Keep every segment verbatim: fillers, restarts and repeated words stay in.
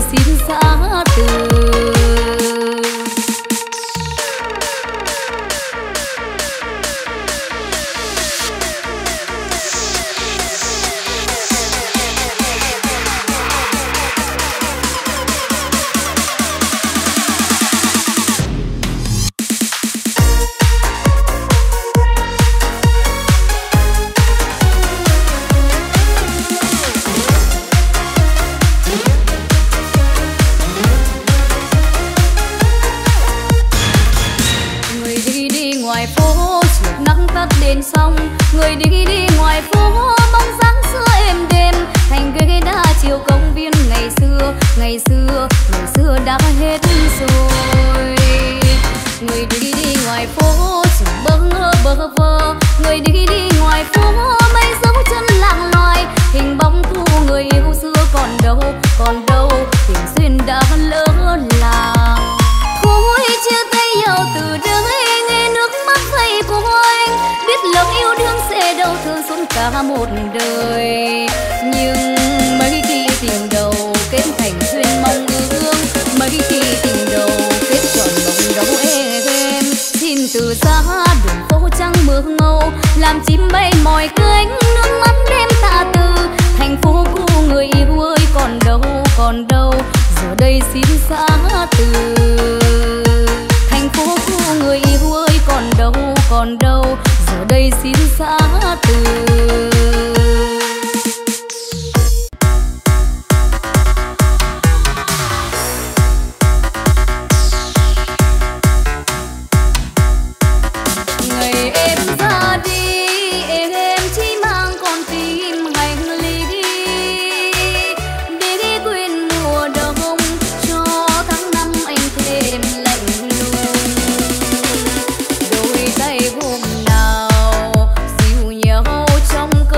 xin giã từ. Trong cơ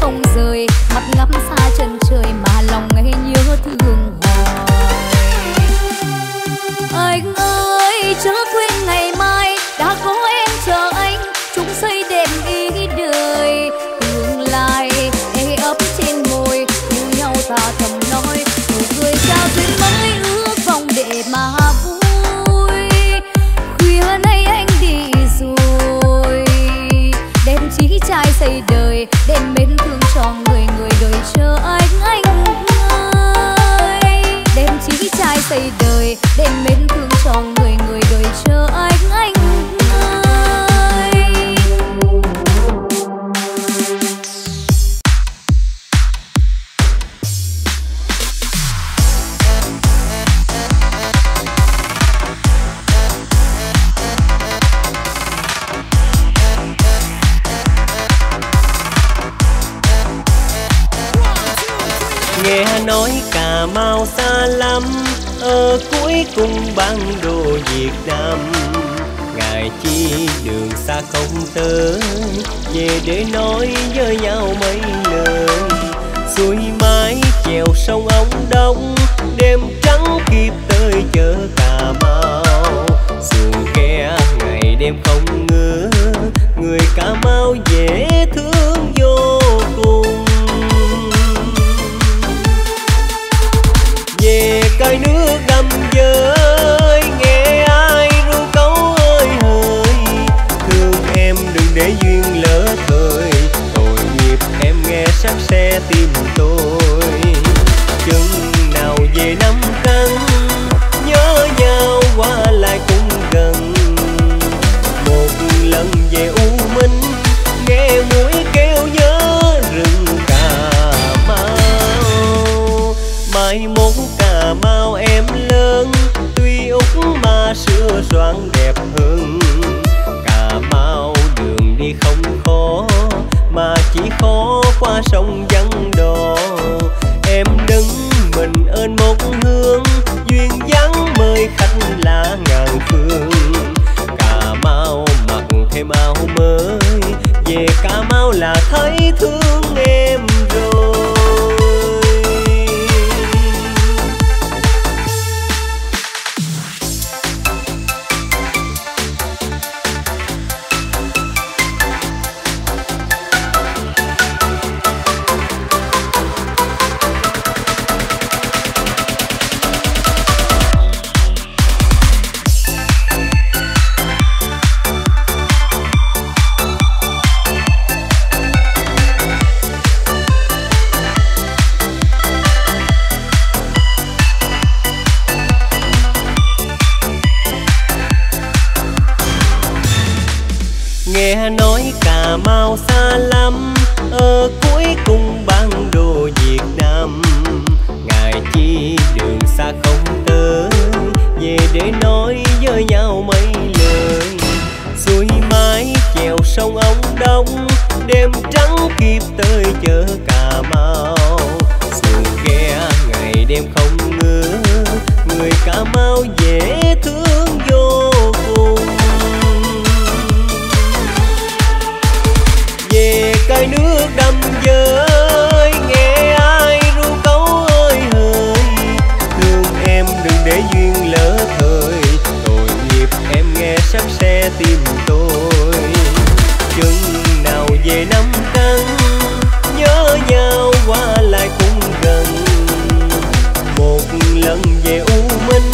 không rời, mắt ngắm xa chân trời mà lòng nghe nhớ thương hoài. Anh ơi chớ quên ngày mai đã có em chờ anh, chúng xây đẹp ý đời tương lai ê ấp trên môi yêu nhau ta thầm nói nụ cười trao duyên mới ước vòng để mà vui. Khuya nay anh đi rồi đem chí trai xây đời đem mến thương cho người người đời chờ anh. Anh ơi đem chí trai xây đời đem mến thương cho người người đời chờ anh. Anh nói Cà Mau xa lắm, ở cuối cùng bản đồ Việt Nam. Ngại chi đường xa không tới, về để nói với nhau mấy lời. Xuôi mái chèo sông Ông Đông, đêm trắng kịp tới chợ Cà Mau. Xuồng ghe ngày đêm không ngứa, người Cà Mau dễ thương vô cùng. Về cõi nước đầm giới nghe ai ru câu ơi hỡi, thương em đừng để duyên lỡ thời, tội nghiệp em nghe sắp xe tim tôi. Chừng nào về Nam Căn nhớ nhau qua lại cũng gần, một lần về U Minh nghe muối kêu nhớ rừng Cà Mau. Mai mốt Cà Mau em lớn, tuy Úc mà xưa soạn đẹp hơn. Cà Mau đường đi không khó, mà chỉ khó qua sông Vắng Đò. Em đứng mình ơn một hương, duyên dáng mời khách là ngàn phương. Cà Mau mặc thêm áo mới, về Cà Mau là thấy thương em rồi. Nghe nói Cà Mau xa lắm, ở cuối cùng bản đồ Việt Nam. Ngại chi đường xa không tới, về để nói với nhau mấy lời. Xuôi mái chèo sông Ông Đông, đêm trắng kịp tới chợ Cà Mau. Xuồng ghe ngày đêm không ngứa, người Cà Mau dễ thương vô cùng. Về cõi nước đầm giới nghe ai ru câu ơi hỡi, thương em đừng để duyên lỡ thời, tội nghiệp em nghe sắp xe tim tôi. Chừng nào về Nam Căn nhớ nhau qua lại cũng gần, một lần về U Minh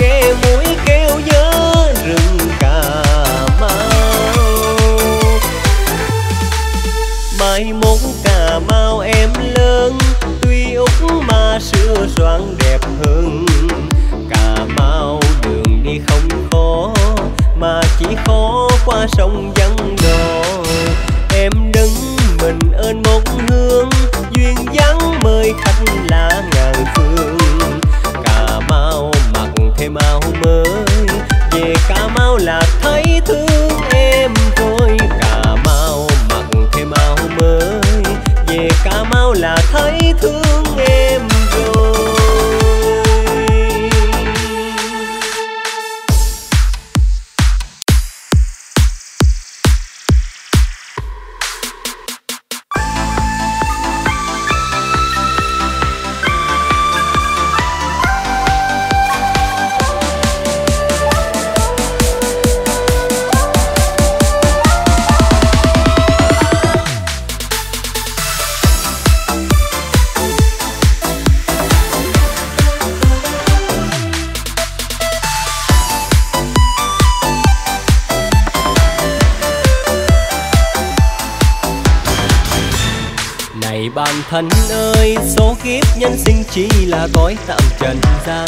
nghe muối kêu nhớ rừng Cà Mau. Mai mốt Cà Mau em lớn, tuy Úc mà xưa soạn đẹp hơn. Cà Mau đường đi không khó, mà chỉ khó qua sông Vắng Đò. Em đứng mình ơn một hương, duyên dáng mời khách là ngàn phương. Cà Mau mặc thêm áo mới, về Cà Mau là thấy thương em thôi. Cà Mau thêm áo mới, về Cà Mau là thấy thương em rồi. này bạn thân ơi, số kiếp nhân sinh chỉ là cõi tạm trần gian.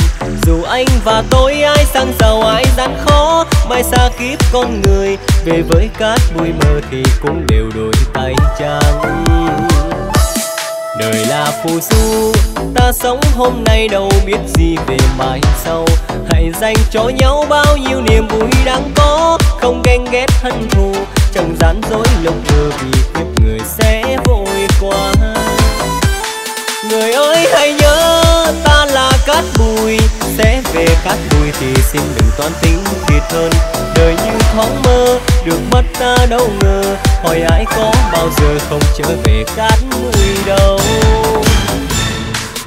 Dù anh và tôi ai sang giàu ai gian khó, mai xa kiếp con người về với cát bụi mờ thì cũng đều đôi tay trắng. Đời là phù du, ta sống hôm nay đâu biết gì về mai sau. Hãy dành cho nhau bao nhiêu niềm vui đáng có, không ganh ghét hận thù, chẳng gian dối lộng lừa vì kiếp người sẽ vội qua. Người ơi hãy nhớ ta là cát bụi, sẽ về cát bụi thì xin đừng toan tính thiệt hơn. Đời như thoáng mơ, được mất ta đâu ngờ, hỏi ai có bao giờ không trở về cát bụi đâu.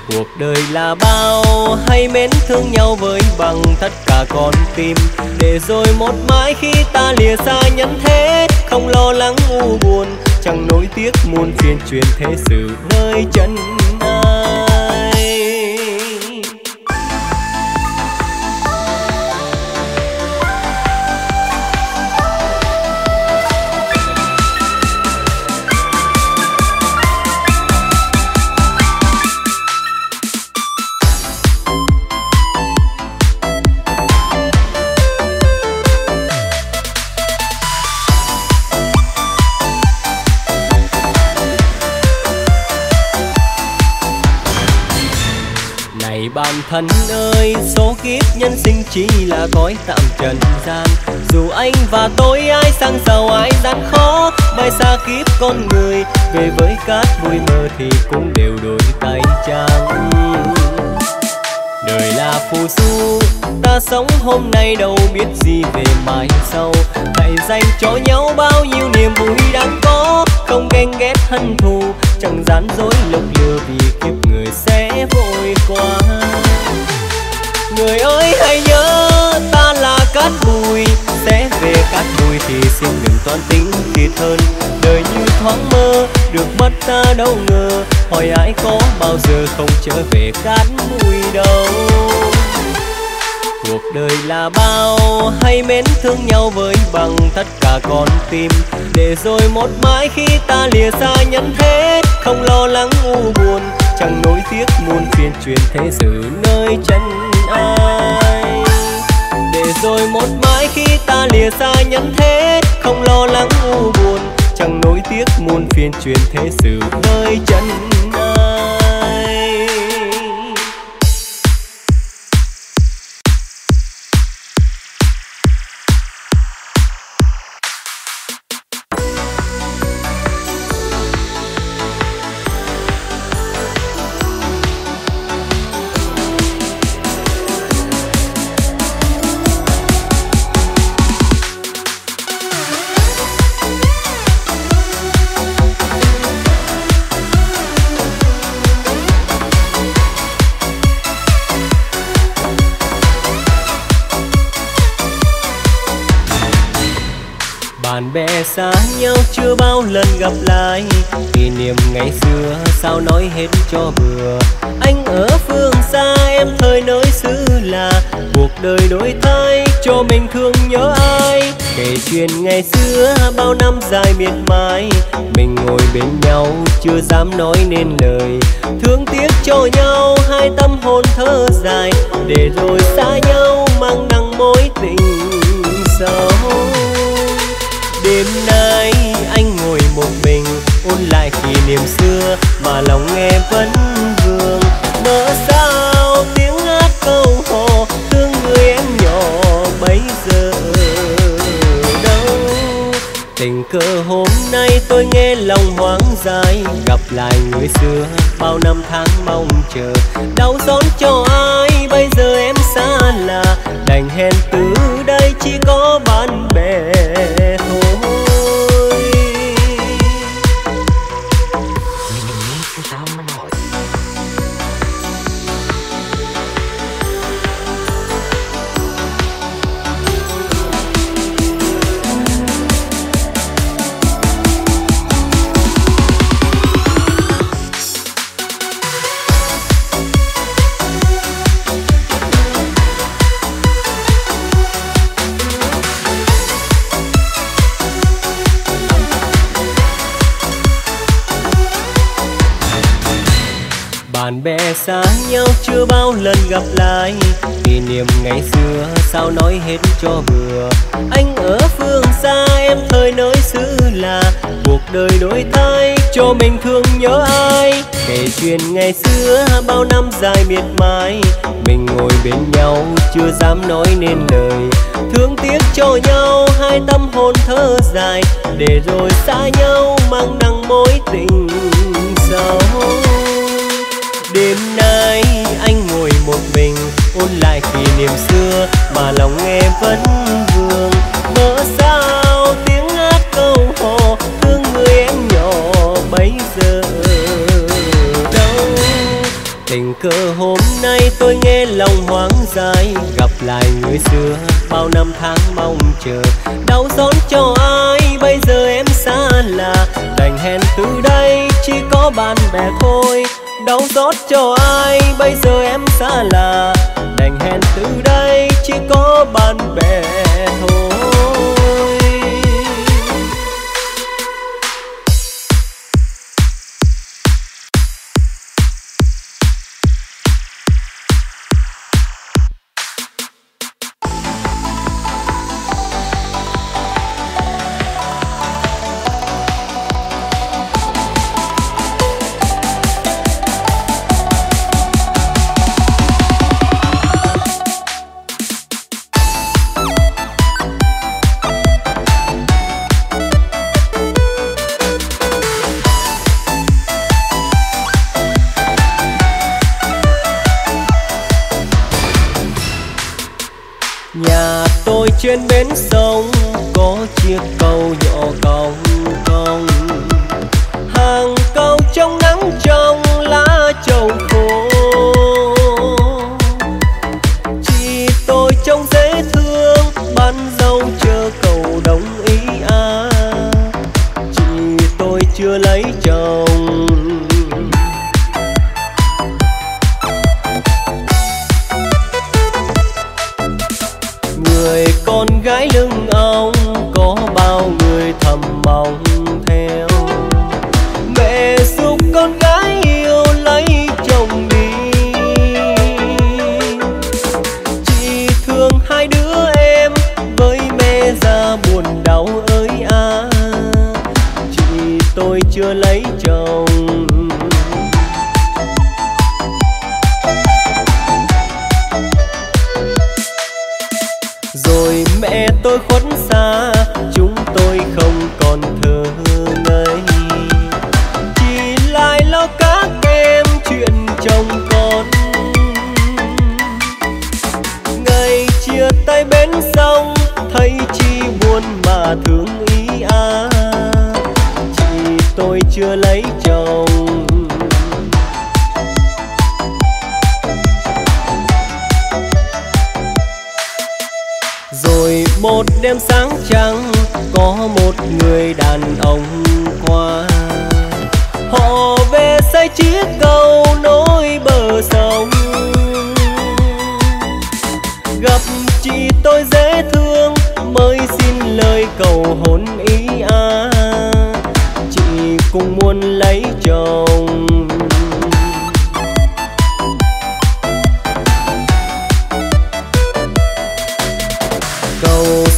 Cuộc đời là bao, hãy mến thương nhau với bằng tất cả con tim, để rồi một mãi khi ta lìa xa nhân thế, không lo lắng u buồn, chẳng nỗi tiếc muôn phiền chuyện thế sự nơi chân ai. Bạn thân ơi, số kiếp nhân sinh chỉ là cõi tạm trần gian. Dù anh và tôi ai sang giàu ai gian khó, mai xa kiếp con người về với cát bụi mờ thì cũng đều đôi tay trắng. Đời là phù du, ta sống hôm nay đâu biết gì về mai sau. Hãy dành cho nhau bao nhiêu niềm vui đáng có, không ganh ghét hận thù, chẳng gian dối lộng lừa vì kiếp người sẽ vội qua. Người ơi hãy nhớ ta là cát bụi, sẽ về cát bụi thì xin đừng toan tính thiệt hơn. Đời như thoáng mơ, được mất ta đâu ngờ, hỏi ai có bao giờ không trở về cát bụi đâu. Cuộc đời là bao, hãy mến thương nhau với bằng tất cả con tim, để rồi một mãi khi ta lìa xa nhân thế, không lo lắng u buồn, chẳng nỗi tiếc muôn phiền chuyện thế sự nơi chân ai. Để rồi một mãi khi ta lìa xa nhân thế, không lo lắng u buồn, chẳng nỗi tiếc muôn phiền chuyện thế sự nơi chân ai. Bạn bè xa nhau chưa bao lần gặp lại, kỷ niệm ngày xưa sao nói hết cho bừa. Anh ở phương xa em thời nơi xứ lạ, cuộc đời đổi thay cho mình thương nhớ ai. Kể chuyện ngày xưa bao năm dài miệt mài, mình ngồi bên nhau chưa dám nói nên lời. Thương tiếc cho nhau hai tâm hồn thơ dài, để rồi xa nhau mang nặng mối tình sâu. Đêm nay anh ngồi một mình ôn lại kỷ niệm xưa mà lòng nghe vẫn vương. Mơ sao tiếng hát câu hò, thương người em nhỏ bấy giờ đâu. Tình cờ hôm nay tôi nghe lòng hoang dài, gặp lại người xưa bao năm tháng mong chờ. Đau xót cho ai bây giờ em xa lạ, đành hẹn từ đây chỉ có bạn bè. Bạn bè xa nhau chưa bao lần gặp lại, kỷ niệm ngày xưa sao nói hết cho vừa. Anh ở phương xa, em thời nơi xứ là, cuộc đời đổi thay cho mình thương nhớ ai. Kể chuyện ngày xưa bao năm dài miệt mài, mình ngồi bên nhau chưa dám nói nên lời. Thương tiếc cho nhau hai tâm hồn thơ dài, để rồi xa nhau mang nặng mối tình sâu. Đêm nay anh ngồi một mình ôn lại kỷ niệm xưa mà lòng em vẫn vương. Mơ sao tiếng hát câu hò thương người em nhỏ bấy giờ đâu. Tình cờ hôm nay tôi nghe lòng hoang dài, gặp lại người xưa bao năm tháng mong chờ. Đau xót cho ai bây giờ em xa lạ, đành hẹn từ đây chỉ có bạn bè thôi. Đau xót cho ai bây giờ em xa lạ, đành hẹn từ đây chỉ có bạn bè thôi. Trên bến sông có chiếc cầu nhỏ cong cong, hàng câu trong nắng trong lá trầu khô. Chỉ tôi trông dễ thương, bán dâu chờ cầu đồng ý à. Chỉ tôi chưa lấy chồng. Con gái lưng ông có bao người thầm mong theo, mẹ giúp con gái yêu lấy chồng đi. Chỉ thương hai đứa em với mẹ già buồn đau ơi à. Chỉ tôi chưa lấy chồng. Mẹ tôi khuất xa, chúng tôi không còn thơ ngây, chỉ lại lo các em chuyện chồng con. Ngày chia tay bến sông, thấy chi buồn mà thương ý à. Chỉ tôi chưa lấy chồng. Một đêm sáng trăng có một người đàn ông qua, họ về xây chiếc cầu nối bờ sông. Gặp chị tôi dễ thương mới xin lời cầu hôn ý à. Chị cũng muốn lấy chồng.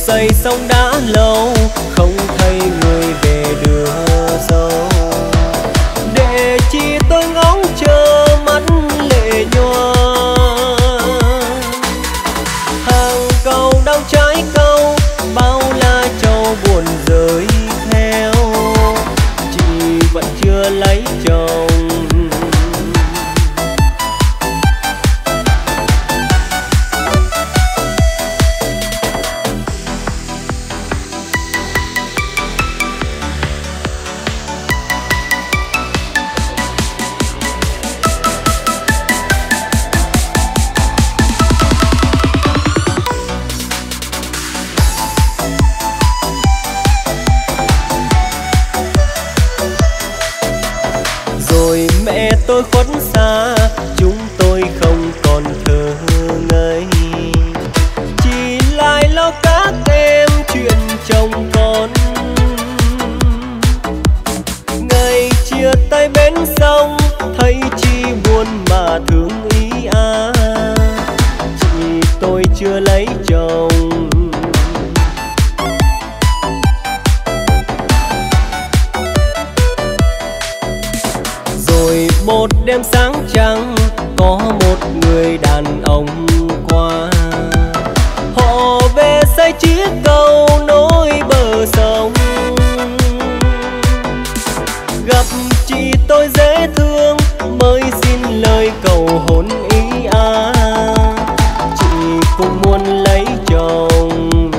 Xây xong đã lâu không thấy người về đưa dâu, để chỉ tôi ngóng chờ mắt lệ nhòa. Hàng câu đau trái câu, bao la trầu buồn rơi theo. Chị vẫn chưa lấy chồng. Tôi khuất xa, chúng tôi không còn thơ ngây, chỉ lại lo các em chuyện chồng con. Ngày chia tay bến sông, thấy chi buồn hoa thương ý á, chị tôi chưa lấy chồng. Rồi một đêm sáng trăng có một người đàn ông qua, họ về xây chiếc cầu nối bờ sông. Gặp chị tôi dễ thương mới xin lời cầu hôn ý á, chị cũng muốn lấy chồng.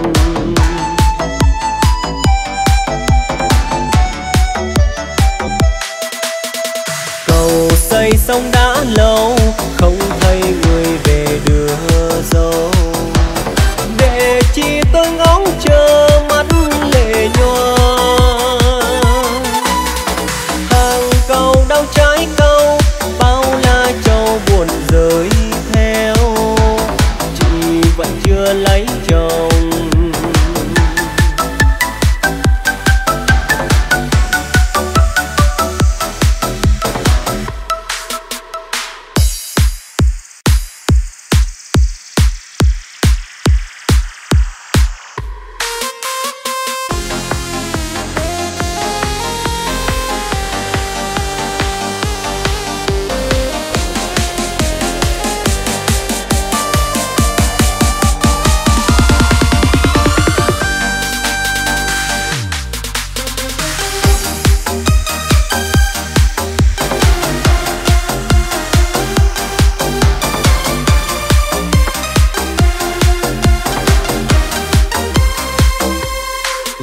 Cầu xây xong đã lâu không thấy người về đưa dâu, để chị tôi ngóng chờ mắt lệ nhòa. Hàng cầu đau trái câu, bao la châu buồn rơi theo, chị vẫn chưa lấy chồng.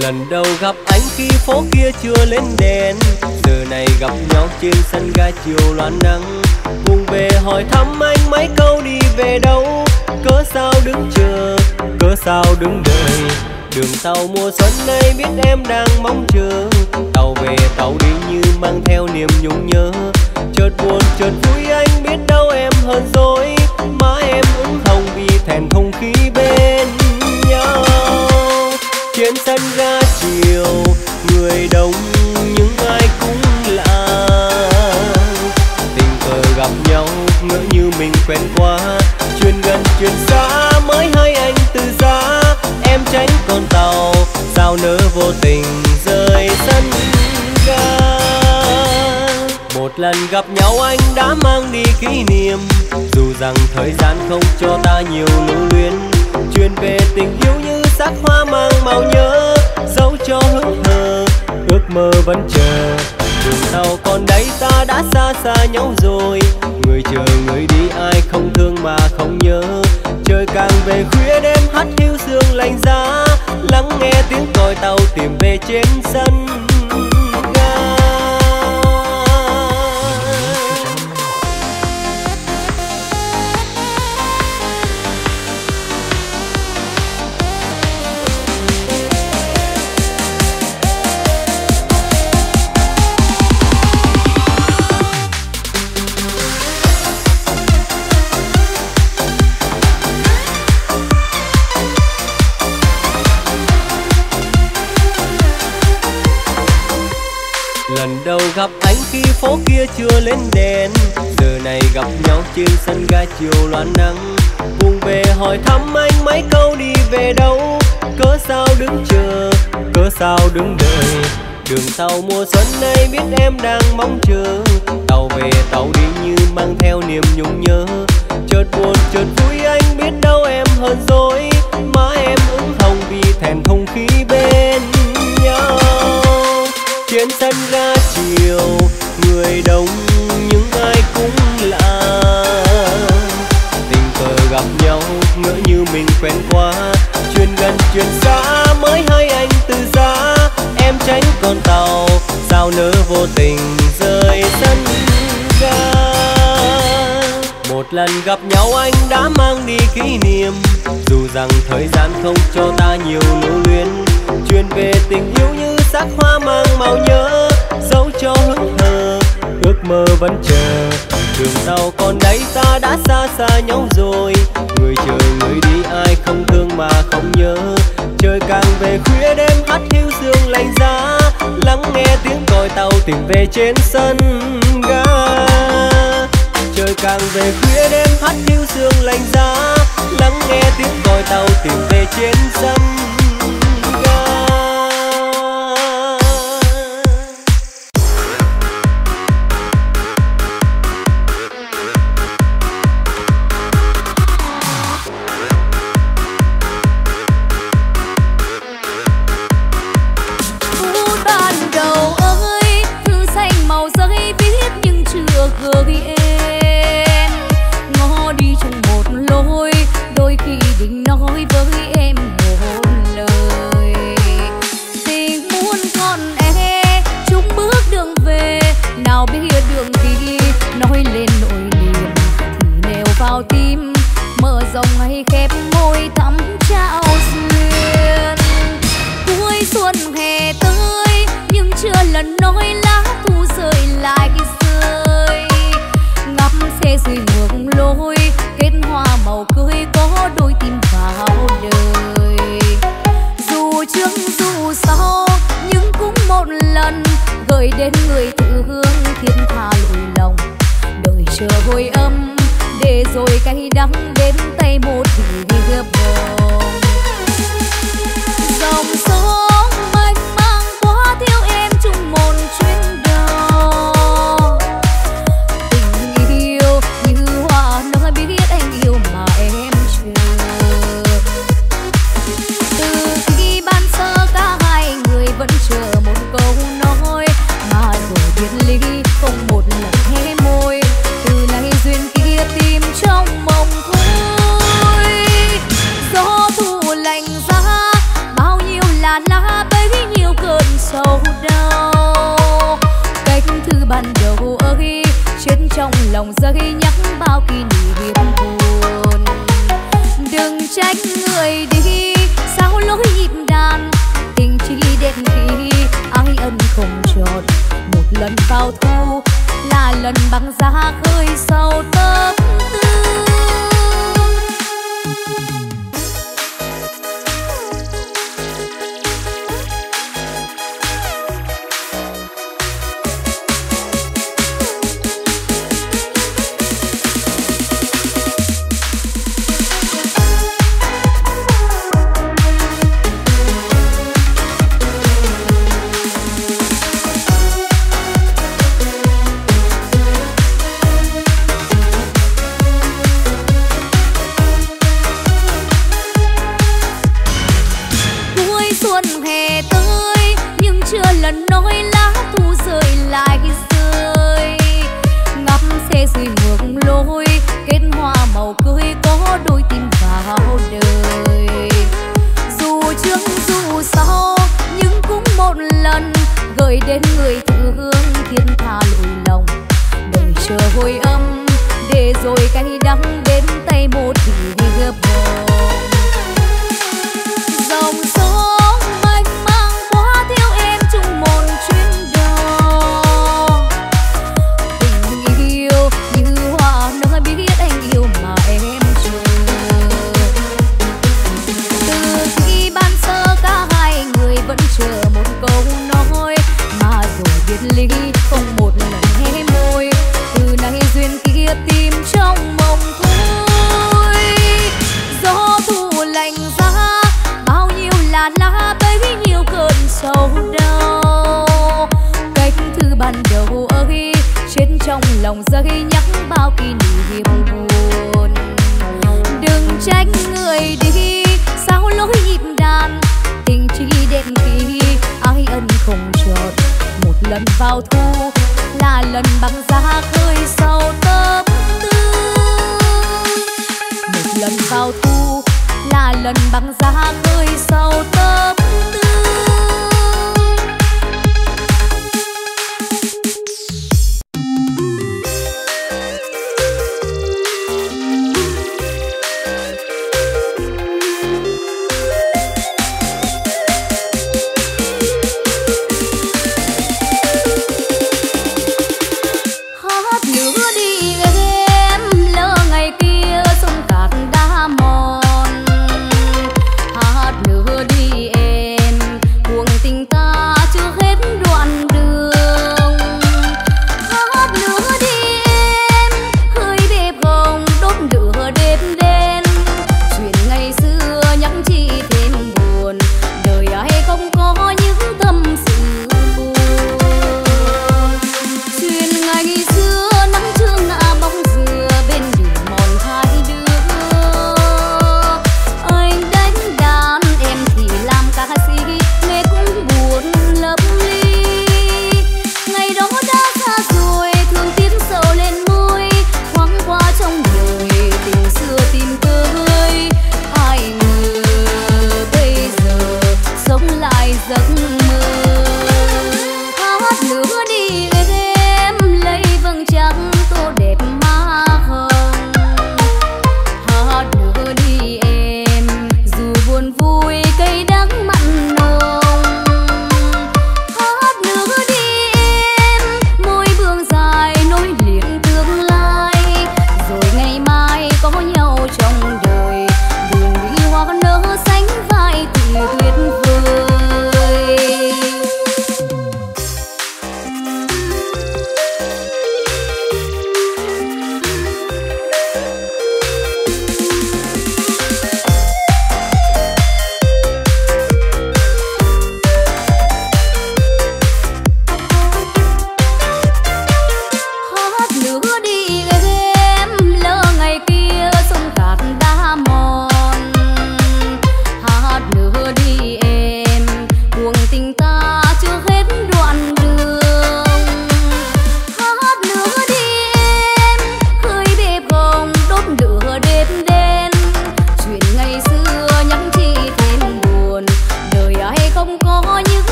Lần đầu gặp anh khi phố kia chưa lên đèn, giờ này gặp nhau trên sân ga chiều loạn nắng. Vùng về hỏi thăm anh mấy câu đi về đâu, cớ sao đứng chờ, cớ sao đứng đợi. Đường tàu mùa xuân nay biết em đang mong chờ, tàu về tàu đi như mang theo niềm nhung nhớ. Chợt buồn chợt vui anh biết đâu em hờn dỗi, má em ứng hồng vì thèm không khí bên nhau. Trên sân ga chiều người đông những ai cũng lạ, tình cờ gặp nhau ngỡ như mình quen quá. Chuyện gần chuyện xa mới hay anh từ giã, em tránh con tàu sao nỡ vô tình rời sân ga. Một lần gặp nhau anh đã mang đi kỷ niệm, dù rằng thời gian không cho ta nhiều lưu luyến. Chuyện về tình yêu như sắc hoa mang màu nhớ, dấu cho ước mơ, ước mơ vẫn chờ. Đường tàu còn đây ta đã xa xa nhau rồi, người chờ người đi ai không thương mà không nhớ. Trời càng về khuya đêm hát hiu sương lạnh giá, lắng nghe tiếng còi tàu tìm về trên sân ga. Lần đầu gặp anh khi phố kia chưa lên đèn, giờ này gặp nhau trên sân ga chiều loạn nắng. Vùng về hỏi thăm anh mấy câu đi về đâu, cớ sao đứng chờ, cớ sao đứng đợi. Đường tàu mùa xuân nay biết em đang mong chờ, tàu về tàu đi như mang theo niềm nhung nhớ. Chợt buồn chợt vui anh biết đâu em hờn dỗi, má em ứng hồng vì thèm không khí bên nhau. Trên sân ga chiều người đông những ai cũng lạ, tình cờ gặp nhau ngỡ như mình quen quá. Chuyện gần chuyện xa mới hay anh từ giã, em tránh con tàu sao nỡ vô tình rời sân ga. Một lần gặp nhau anh đã mang đi kỷ niệm, dù rằng thời gian không cho ta nhiều lưu luyến. Chuyện về tình yêu như sắc hoa mang màu nhớ, dấu cho ước mơ, ước mơ vẫn chờ. Đường tàu còn đây ta đã xa xa nhau rồi, người chờ người đi ai không thương mà không nhớ. Trời càng về khuya đêm hát hiu sương lạnh giá, lắng nghe tiếng còi tàu tìm về trên sân ga. Trời càng càng về khuya đêm hát hiu sương lạnh giá, lắng nghe tiếng còi tàu tìm về trên sông ga. Yeah.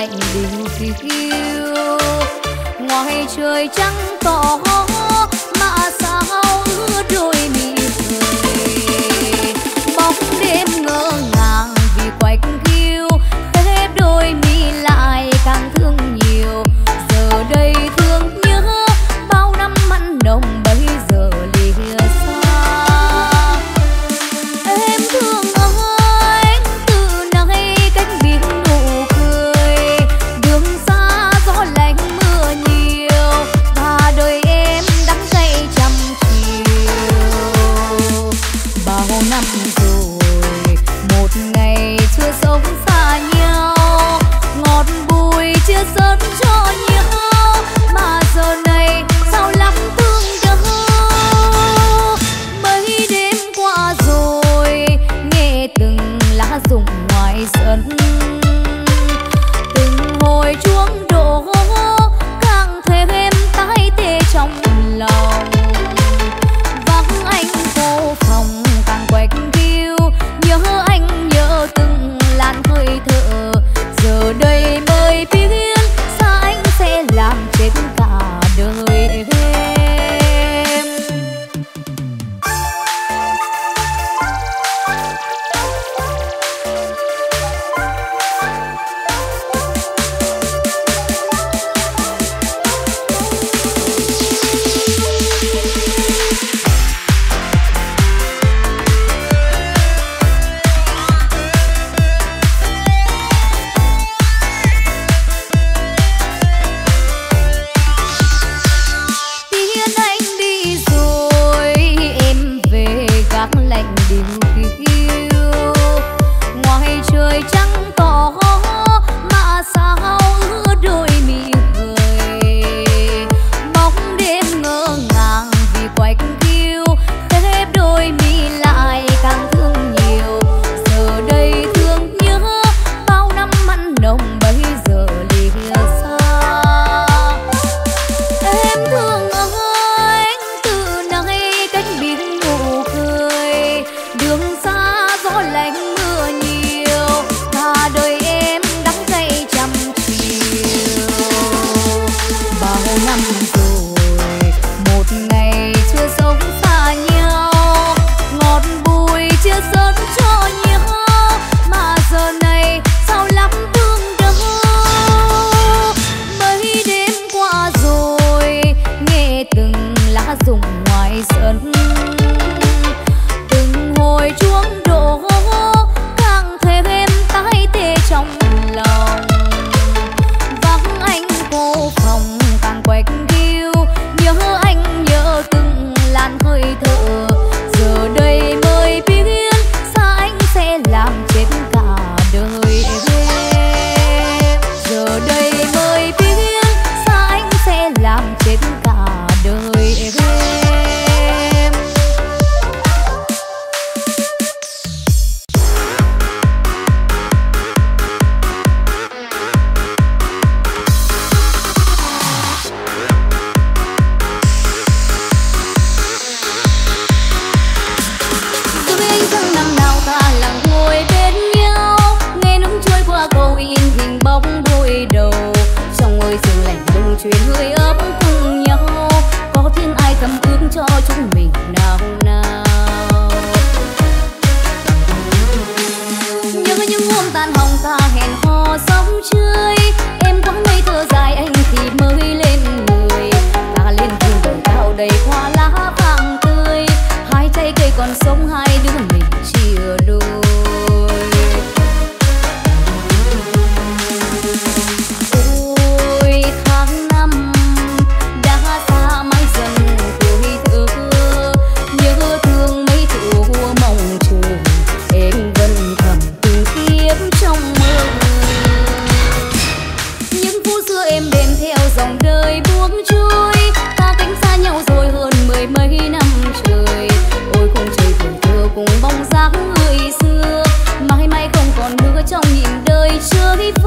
lạnh bình khiêu. Ngoài trời trắng tỏ mà sao ướt đôi mì người. Bóng đêm ngỡ ngàng vì quạnh khiêu, khép đôi mi lại càng thương nhiều. Giờ đây thương nhớ bao năm mặn nồng, bây giờ lìa xa. Em thương anh từ nay cách biệt nụ cười. Đường xa gió lạnh mưa nhiều và đời em đắng cay trăm chiều. Bao năm rồi một ngày chưa sống xa nhau, ngọt bùi chưa sớm cho nhau mà giờ này sao lắm thương đau. Mấy đêm qua rồi nghe từng lá rụng ngoài sân, từng hồi chuông đổ càng thêm em tái tê trong lòng. Vắng anh cô phòng càng quạnh khiêu, nhớ anh nhớ từng làn hơi thở. Giờ đây mới biết xa anh sẽ làm chết cả đời em. Tiếng anh đi rồi em về gác lạnh đêm khiêu. Ngoài trời trắng tỏ mà sao ướt đôi mi người. Bóng đêm ngỡ ngàng vì quạnh khiêu, khép đôi mi lại càng thương nhiều. Giờ đây thương nhớ bao năm mặn nồng, bây giờ lìa xa. Em thương anh từ nay cách biệt nụ cười. Đường xa gió lạnh mưa nhiều và đời em đắng cay trăm chiều. Bao năm rồi một ngày chưa sống xa nhau, ngọt bùi chưa sớm cho nhau mà giờ này sao lắm thương đau. Mấy đêm qua rồi nghe từng lá rụng ngoài sân, từng hồi chuông đổ càng thêm em tái tê trong lòng. Vắng anh cô phòng càng quạnh khiêu, nhớ anh nhớ từng làn hơi thở. Giờ đây mới biết xa anh sẽ làm chết cả đời em. Giờ đây mới biết xa anh sẽ làm chết cả đời em. Dù biết anh rằng năm nào ta lặng ngồi bên nhau, nghe nắng trôi qua cầu in hình bóng đôi đầu. Trong ngôi trường lạnh lùng chuyện hơi ấm cùng nhau, có thiên ai thầm ước cho chúng mình nào nào. Nhớ những hôm tan hồng ta hẹn hò sóng chơi, em quãng ngây thơ dài anh thì mới lên người. Ta lên vùng đồi cao đầy hoa lá vàng tươi, hai trái cây còn sống hai đứa mình chia đôi. Ôi tháng năm đã xa mãi dần tuổi thơ, nhớ thương mấy thủ mong trường em vẫn thầm từng kiếp trong mơ. Những phút xưa em đêm theo dòng đời buông trôi, ta cách xa nhau rồi hơn mười mấy năm trời. Ôi khung trời tuổi thơ cùng bóng dáng người xưa, mãi mãi không còn nữa trong nhịp đời chơi vơi. Hãy subscribe cho kênh Ghiền Mì Gõ để không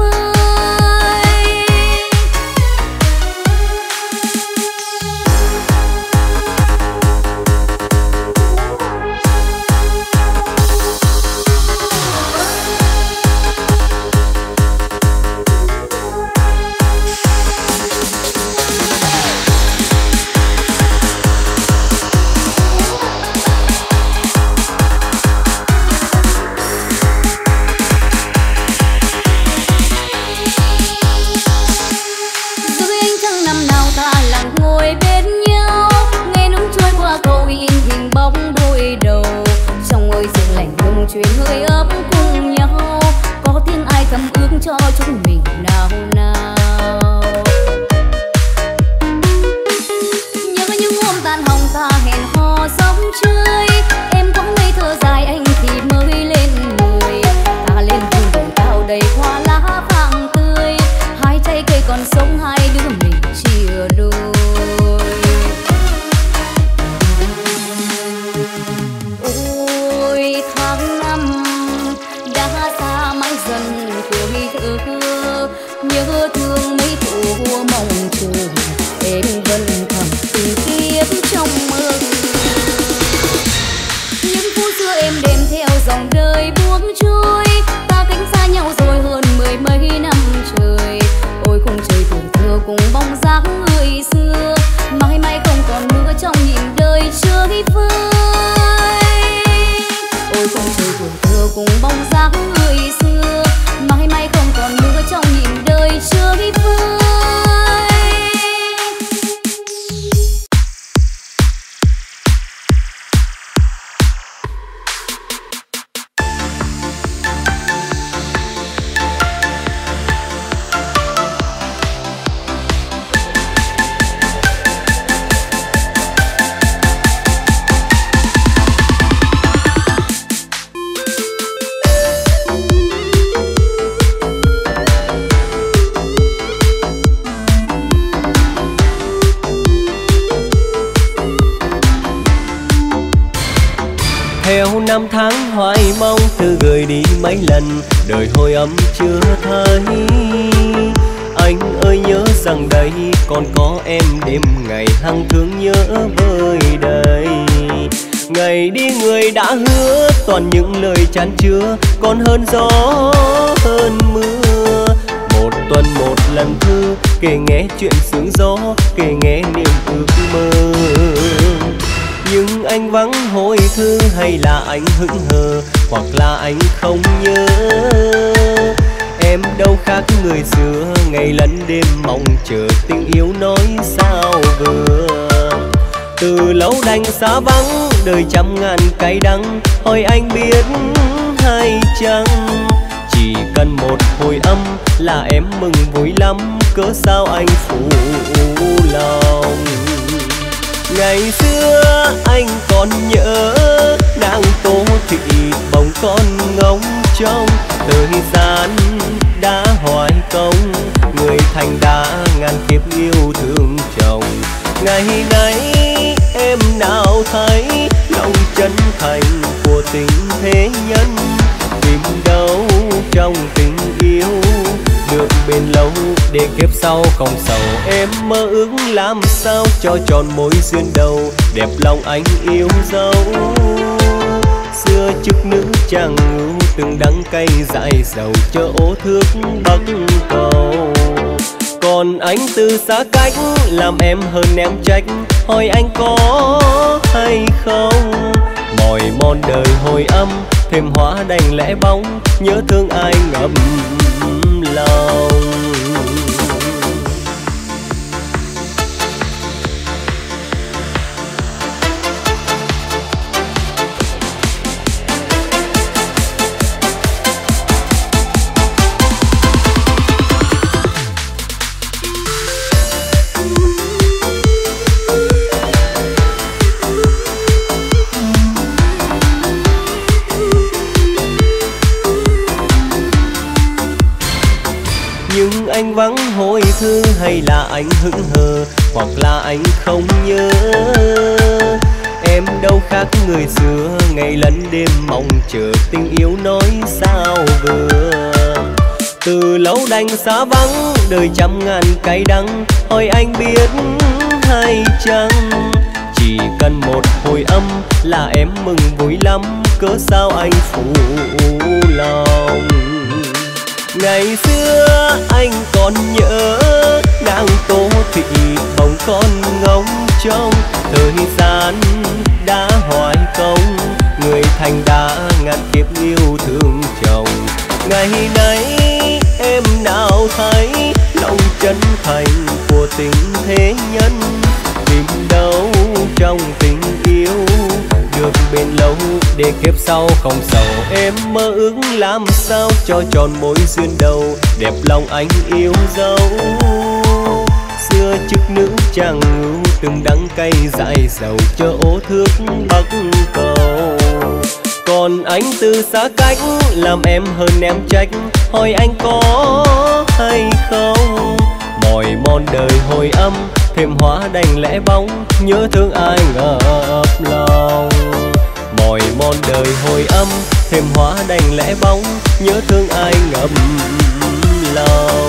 bỏ lỡ những video hấp dẫn. chuyện hơi ấm cùng nhau, có tiếng ai thầm ước cho chúng mình nào nào. Nhớ những hôm tan hồng ta hẹn hò sóng chơi, em cũng ngây thơ dài anh thì mới lên người. Ta lên vùng đồng cao đầy hoa lá vàng tươi, hai trái cây còn sống hai đứa mình chia đôi. Nhớ thương mấy thủ mộng trường, em vẫn thầm tìm kiếm trong mơ. Những phút xưa em đêm theo dòng đời buông trôi, ta cánh xa nhau rồi hơn mười mấy năm trời. Ôi cùng trời tuổi thơ cùng bóng dáng người xưa, mãi mãi không còn nữa trong nhìn đời chơi vơi. Ôi cùng trời tuổi thơ cùng bóng dáng người xưa, mãi mãi không còn nữa trong nhìn đời chơi vơi. Theo năm tháng hoài mong thư gửi đi mấy lần, đời hồi ấm chưa thấy. Anh ơi nhớ rằng đây còn có em đêm ngày hằng thương nhớ vơi đầy. Ngày đi người đã hứa toàn những lời chán chứa, còn hơn gió hơn mưa. Một tuần một lần thư kể nghe chuyện sướng gió, kể nghe niềm ước mơ. Nhưng anh vắng hồi thư, hay là anh hững hờ, hoặc là anh không nhớ. Em đâu khác người xưa, ngày lẫn đêm mong chờ tình yêu nói sao vừa. Từ lâu đành xa vắng, đời trăm ngàn cay đắng, hỏi anh biết hay chăng. Chỉ cần một hồi âm là em mừng vui lắm, cớ sao anh phụ lòng. Ngày xưa anh còn nhớ nàng Tô Thị bóng con ngóng trong. Thời gian đã hoài công, người thành đã ngàn kiếp yêu thương chồng. Ngày nay em nào thấy lòng chân thành của tình thế nhân, tìm đâu trong tình yêu được bên lâu để kiếp sau không sầu. Em mơ ước làm sao cho tròn mối duyên đầu, đẹp lòng anh yêu dấu. Xưa chức nữ chàng ngưu từng đắng cay dại dầu, chớ ố thước bắc cầu. Còn anh từ xa cách làm em hơn em trách, hỏi anh có hay không. Mỏi mòn đời hồi âm thêm hóa đành lẽ bóng, nhớ thương ai ngậm lòng. Anh vắng hồi thư, hay là anh hững hờ, hoặc là anh không nhớ. Em đâu khác người xưa, ngày lẫn đêm mong chờ tình yêu nói sao vừa. Từ lâu đành xa vắng, đời trăm ngàn cay đắng, hỏi anh biết hay chăng. Chỉ cần một hồi âm là em mừng vui lắm, cớ sao anh phụ lòng. Ngày xưa anh còn nhớ nàng Tô Thị bóng con ngóng trông. Thời gian đã hoài công, người thành đã ngàn kiếp yêu thương chồng. Ngày nay em nào thấy lòng chân thành của tình thế nhân, tìm đâu trong tình yêu được một bên lâu để kiếp sau không sầu. Em mơ ước làm sao cho tròn mối duyên đầu, đẹp lòng anh yêu dấu. Xưa chức nữ chàng ngưu từng đắng cay dại dầu cho ô thước bắc cầu. Còn anh từ xa cách làm em hơn em trách, hỏi anh có hay không. Mỏi mòn đời hồi âm thêm hóa đành lẽ bóng, nhớ thương ai ngập lòng. Mỏi mòn đời hồi âm thêm hóa đành lẽ bóng, nhớ thương ai ngập lòng.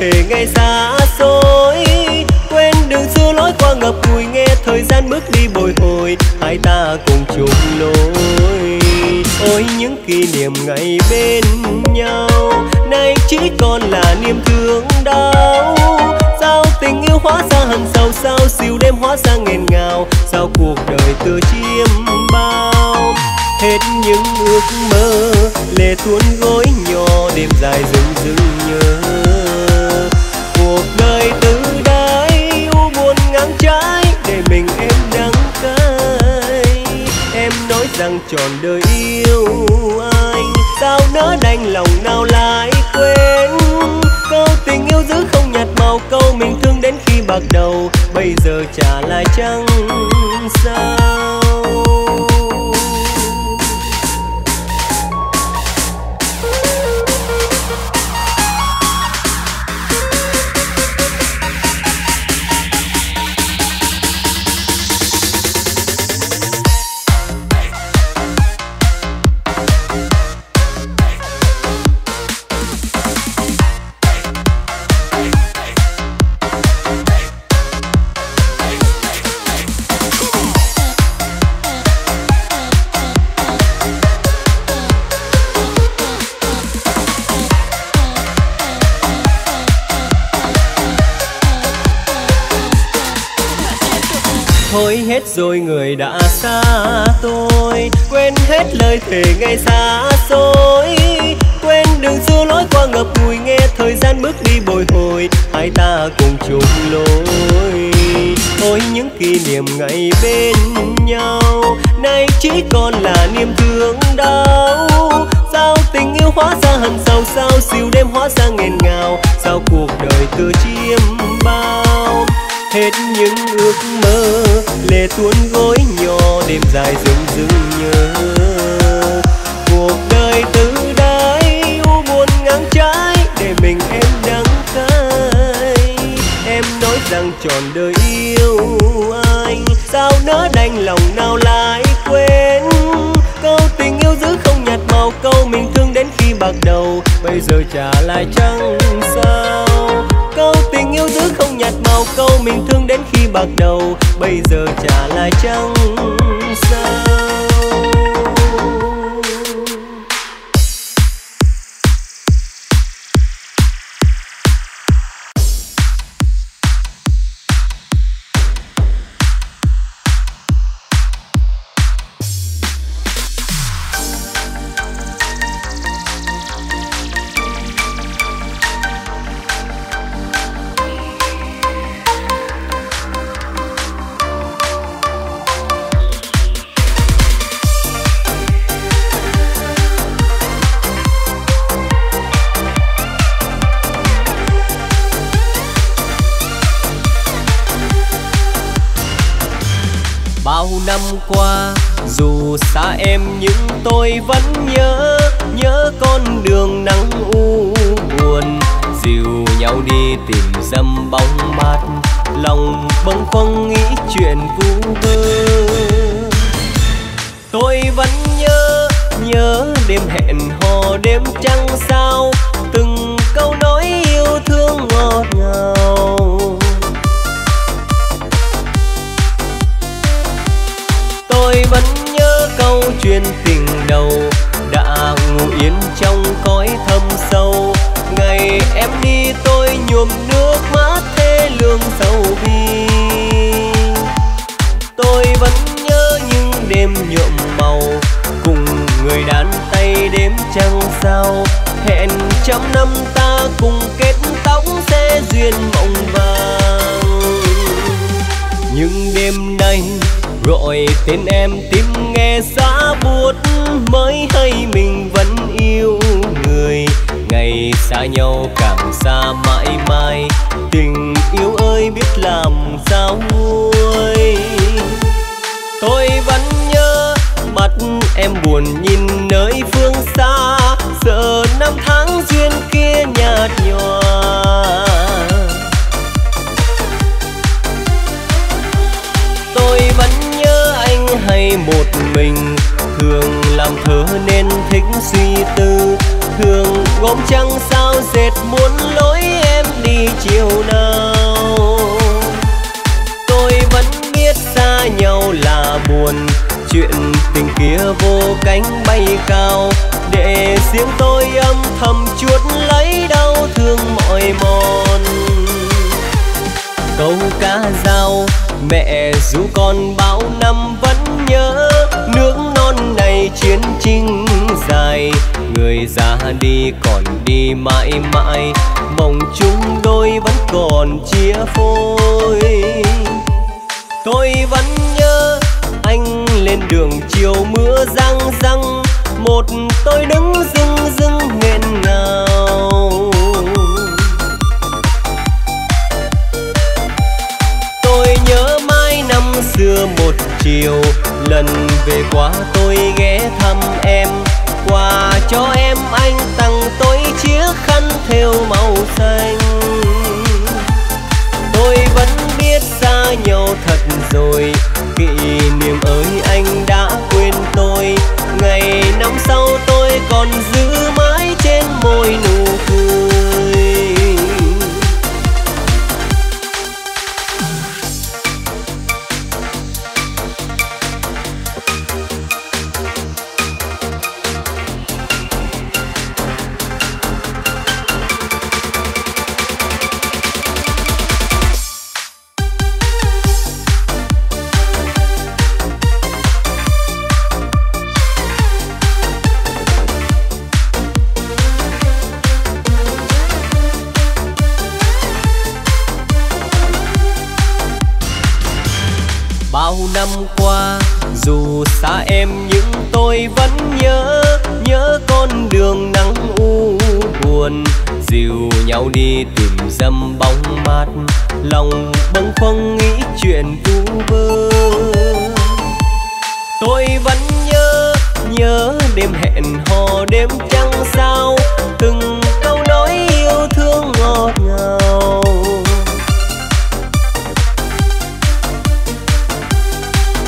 Thề ngày xa xôi, quên đường xưa lối qua ngập ngùi, nghe thời gian bước đi bồi hồi, hai ta cùng chung lối. Ôi những kỷ niệm ngày bên nhau, nay chỉ còn là niềm thương đau. Sao tình yêu hóa ra hằn sầu, sao siêu đêm hóa ra nghẹn ngào, sao cuộc đời tựa chiêm bao. Hết những ước mơ, lệ tuôn gối nhỏ, đêm dài dừng dừng nhớ. Cuộc đời từ đây u buồn ngang trái, để mình em đắng cay. Em nói rằng trọn đời yêu anh, sao nỡ đành lòng nào lại quên. Câu tình yêu giữ không nhạt màu, câu mình thương đến khi bạc đầu, bây giờ trả lại chẳng sao. Rồi người đã xa tôi, quên hết lời thề ngày xa xôi, quên đường xưa lối qua ngập ngùi, nghe thời gian bước đi bồi hồi, hai ta cùng chung lối. Ôi những kỷ niệm ngày bên nhau, nay chỉ còn là niềm thương đau. Sao tình yêu hóa ra hằn sầu, sao siêu đêm hóa ra nghẹn ngào, sao cuộc đời tựa chiêm bao. Hết những ước mơ, lệ tuôn gối nhỏ, đêm dài dừng dừng nhớ. Cuộc đời từ đây u buồn ngang trái, để mình em đắng cay. Em nói rằng trọn đời yêu anh, sao nỡ đành lòng nào lại quên. Câu tình yêu giữ không nhạt màu, câu mình thương đến khi bạc đầu, bây giờ trả lại chẳng sao. Câu tình yêu giữ không nhạt màu, câu mình thương đến khi bạc đầu, bây giờ trả lại chẳng sao. Qua dù xa em nhưng tôi vẫn nhớ, nhớ con đường nắng u buồn, dìu nhau đi tìm dâm bóng mát lòng bâng khuâng nghĩ chuyện vu vơ. Tôi vẫn nhớ nhớ đêm hẹn hò đêm trăng sao, từng câu nói yêu thương ngọt ngào. Tôi vẫn nhớ câu chuyện tình đầu đã ngủ yên trong cõi thâm sâu. Ngày em đi tôi nhuộm nước mắt thế lương sầu bi. Tôi vẫn nhớ những đêm nhuộm màu cùng người đàn tay đếm trăng sao. Hẹn trăm năm ta cùng kết tóc sẽ duyên mộng vàng. Nhưng đêm nay gọi tên em tim nghe giá buốt, mới hay mình vẫn yêu người. Ngày xa nhau càng xa mãi mãi, tình yêu ơi biết làm sao nguôi. Tôi vẫn nhớ mắt em buồn nhìn nơi phương xa, giờ năm tháng duyên kia nhạt nhòa. Tôi vẫn nhớ anh hay một mình, thường làm thơ nên thích suy tư. Thường gom trăng sao dệt muốn lối em đi chiều nào. Tôi vẫn biết xa nhau là buồn, chuyện tình kia vô cánh bay cao. Để riêng tôi âm thầm chuốt lấy đau thương mỏi mòn. Câu cá dao mẹ ru con bao năm vẫn nhớ, nước non này chiến chinh dài. Người ra đi còn đi mãi mãi, mong chúng đôi vẫn còn chia phôi. Tôi vẫn nhớ anh lên đường chiều mưa răng răng, một tôi đứng dưng dưng nghẹn ngào. Tôi nhớ mãi năm xưa một chiều, lần về quá tôi ghé thăm em. Quà cho em anh tặng tôi chiếc khăn thêu màu xanh. Tôi vẫn biết xa nhau thật rồi, kỷ niệm ơi anh đã quên tôi. Ngày năm sau tôi còn giữ mãi trên môi nụ cười. Năm qua dù xa em nhưng tôi vẫn nhớ, nhớ con đường nắng u buồn. Dìu nhau đi tìm dâm bóng mát, lòng bâng khuâng nghĩ chuyện vu vơ. Tôi vẫn nhớ nhớ đêm hẹn hò đêm trăng sao, từng câu nói yêu thương ngọt ngào.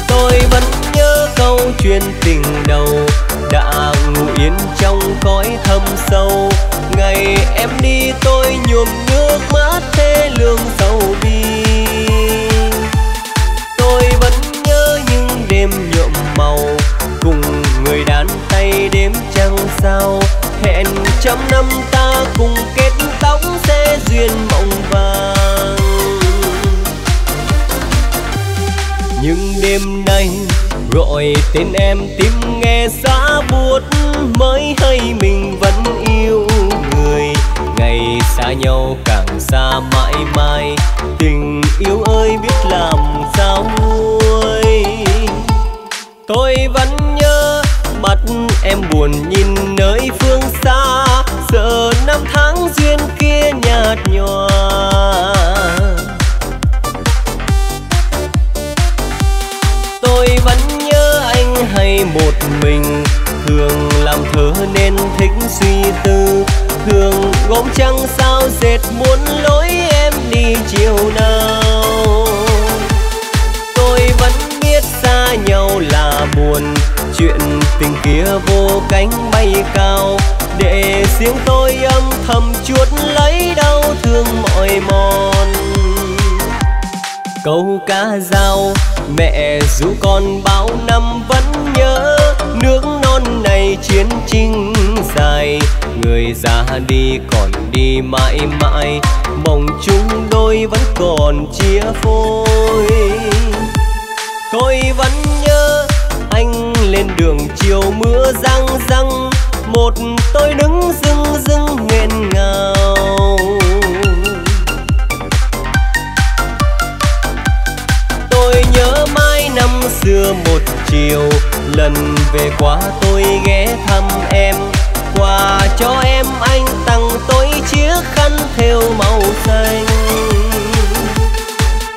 Tôi vẫn nhớ câu chuyện tình đầu đã ngủ yên trong cõi thâm sâu. Ngày em đi tôi nhuộm nước mắt thế lương sầu bi. Tôi vẫn nhớ những đêm nhuộm màu cùng người đàn tay đếm trăng sao. Hẹn trăm năm ta cùng kết tóc sẽ duyên mộng vàng. Nhưng đêm nay gọi tên em tim nghe giá buốt, mới hay mình vẫn yêu người. Ngày xa nhau càng xa mãi mãi, tình yêu ơi biết làm sao nguôi. Tôi vẫn nhớ mắt em buồn nhìn nơi phương xa, giờ năm tháng duyên kia nhạt nhòa. Tôi vẫn nhớ anh hay một mình, thường làm thơ nên thích suy tư. Thường gom trăng sao dệt muốn lối em đi chiều nào. buồn, chuyện tình kia vô cánh bay cao, để riêng tôi âm thầm chuốt lấy đau thương mỏi mòn. Câu cá dao mẹ ru con bao năm vẫn nhớ, nước non này chiến chinh dài, người ra đi còn đi mãi mãi, mong chúng đôi vẫn còn chia phôi. Tôi vẫn nhớ anh lên đường chiều mưa răng răng, một tôi đứng dưng dưng nghẹn ngào. Tôi nhớ mãi năm xưa một chiều, lần về quá tôi ghé thăm em, quà cho em anh tặng tôi chiếc khăn thêu màu xanh.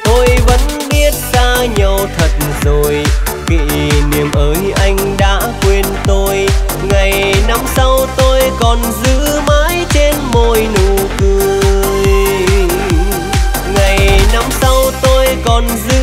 Tôi vẫn biết xa nhau thật rồi, kỷ niệm ơi anh đã quên tôi, ngày năm sau tôi còn giữ mãi trên môi nụ cười, ngày năm sau tôi còn giữ